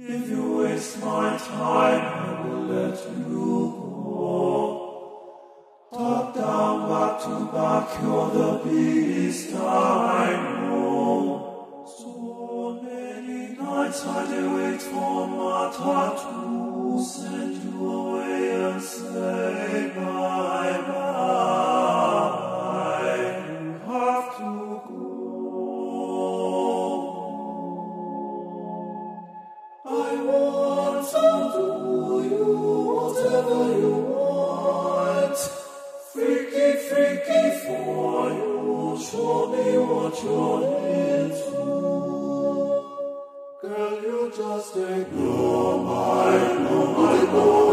If you waste my time, I will let you go. Top down, back to back, you're the beast I know. So many nights I did wait for my tattoo, send you away and say bye-bye. You have to go. Do you whatever you want? Freaky, freaky for you. Show me what you're into. Girl, you just ignore my, no, my boy.